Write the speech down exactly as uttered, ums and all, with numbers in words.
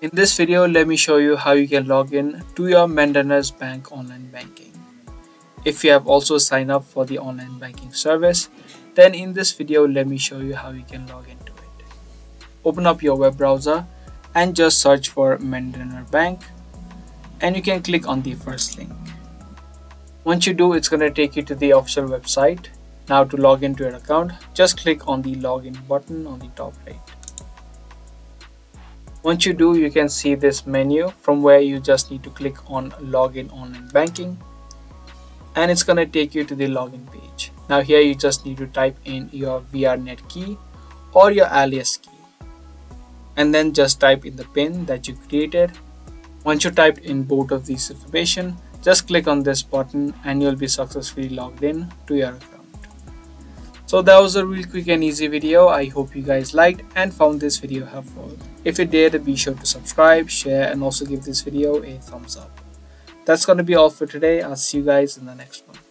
In this video, let me show you how you can log in to your Mendener's Bank online banking. If you have also signed up for the online banking service, then in this video, let me show you how you can log into it. Open up your web browser and just search for Mendener Bank, and you can click on the first link. Once you do, it's going to take you to the official website. Now to log into your account, just click on the login button on the top right. Once you do, you can see this menu from where you just need to click on login online banking, and it's going to take you to the login page. Now here you just need to type in your VRNet key or your alias key, and then just type in the pin that you created. Once you typed in both of these information, just click on this button and you'll be successfully logged in to your account. So that was a real quick and easy video. I hope you guys liked and found this video helpful. If you did, be sure to subscribe, share, and also give this video a thumbs up. That's gonna be all for today. I'll see you guys in the next one.